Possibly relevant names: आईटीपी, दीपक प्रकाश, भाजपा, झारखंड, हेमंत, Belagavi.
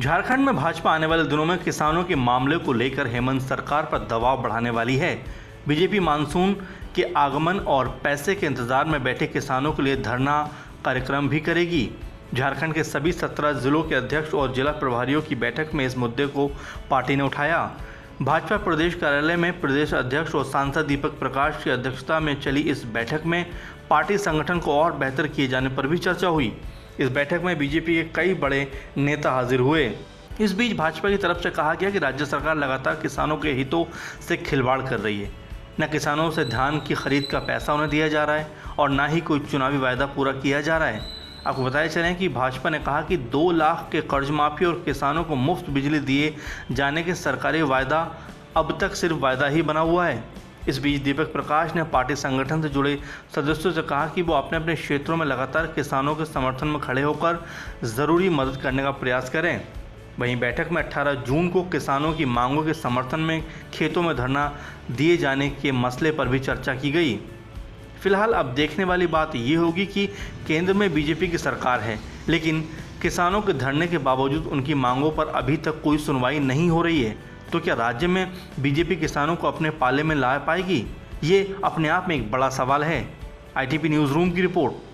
झारखंड में भाजपा आने वाले दिनों में किसानों के मामले को लेकर हेमंत सरकार पर दबाव बढ़ाने वाली है। बीजेपी मानसून के आगमन और पैसे के इंतजार में बैठे किसानों के लिए धरना कार्यक्रम भी करेगी। झारखंड के सभी 17 जिलों के अध्यक्ष और जिला प्रभारियों की बैठक में इस मुद्दे को पार्टी ने उठाया। भाजपा प्रदेश कार्यालय में प्रदेश अध्यक्ष और सांसद दीपक प्रकाश की अध्यक्षता में चली इस बैठक में पार्टी संगठन को और बेहतर किए जाने पर भी चर्चा हुई। इस बैठक में बीजेपी के कई बड़े नेता हाजिर हुए। इस बीच भाजपा की तरफ से कहा गया कि राज्य सरकार लगातार किसानों के हितों से खिलवाड़ कर रही है। न किसानों से धान की खरीद का पैसा उन्हें दिया जा रहा है और ना ही कोई चुनावी वायदा पूरा किया जा रहा है। आपको बताया चलें कि भाजपा ने कहा कि 2 लाख के कर्ज माफी और किसानों को मुफ्त बिजली दिए जाने के सरकारी वायदा अब तक सिर्फ वायदा ही बना हुआ है। इस बीच दीपक प्रकाश ने पार्टी संगठन से जुड़े सदस्यों से कहा कि वो अपने अपने क्षेत्रों में लगातार किसानों के समर्थन में खड़े होकर ज़रूरी मदद करने का प्रयास करें। वहीं बैठक में 18 जून को किसानों की मांगों के समर्थन में खेतों में धरना दिए जाने के मसले पर भी चर्चा की गई। फिलहाल अब देखने वाली बात ये होगी कि केंद्र में बीजेपी की सरकार है, लेकिन किसानों के धरने के बावजूद उनकी मांगों पर अभी तक कोई सुनवाई नहीं हो रही है, तो क्या राज्य में बीजेपी किसानों को अपने पाले में ला पाएगी? ये अपने आप में एक बड़ा सवाल है। आईटीपी न्यूज़ रूम की रिपोर्ट।